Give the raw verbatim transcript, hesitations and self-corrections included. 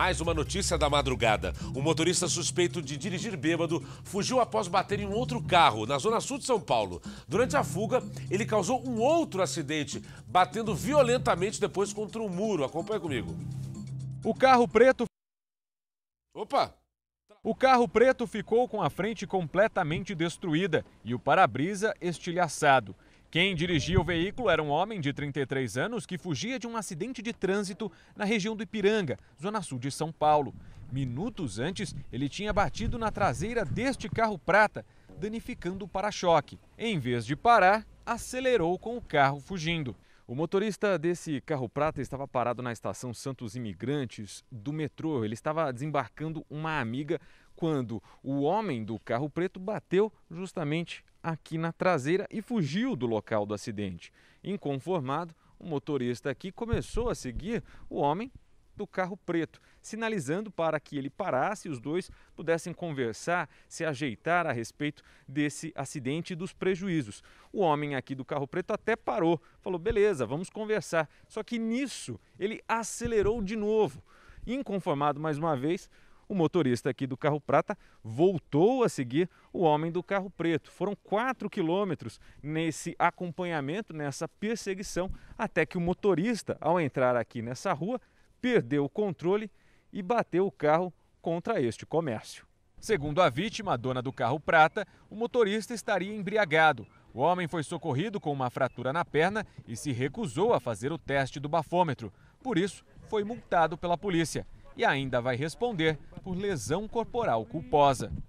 Mais uma notícia da madrugada. Um motorista suspeito de dirigir bêbado fugiu após bater em um outro carro na zona sul de São Paulo. Durante a fuga, ele causou um outro acidente, batendo violentamente depois contra um muro. Acompanha comigo. O carro preto... Opa! O carro preto ficou com a frente completamente destruída e o para-brisa estilhaçado. Quem dirigia o veículo era um homem de trinta e três anos que fugia de um acidente de trânsito na região do Ipiranga, zona sul de São Paulo. Minutos antes, ele tinha batido na traseira deste carro prata, danificando o para-choque. Em vez de parar, acelerou com o carro fugindo. O motorista desse carro prata estava parado na estação Santos Imigrantes do metrô. Ele estava desembarcando uma amiga quando o homem do carro preto bateu justamente aqui na traseira e fugiu do local do acidente. Inconformado, o motorista aqui começou a seguir o homem do carro preto, sinalizando para que ele parasse e os dois pudessem conversar, se ajeitar a respeito desse acidente e dos prejuízos. O homem aqui do carro preto até parou, falou, beleza, vamos conversar. Só que nisso ele acelerou de novo. Inconformado mais uma vez, o motorista aqui do carro prata voltou a seguir o homem do carro preto. Foram quatro quilômetros nesse acompanhamento, nessa perseguição, até que o motorista, ao entrar aqui nessa rua, perdeu o controle e bateu o carro contra este comércio. Segundo a vítima, a dona do carro prata, o motorista estaria embriagado. O homem foi socorrido com uma fratura na perna e se recusou a fazer o teste do bafômetro. Por isso, foi multado pela polícia. E ainda vai responder por lesão corporal culposa.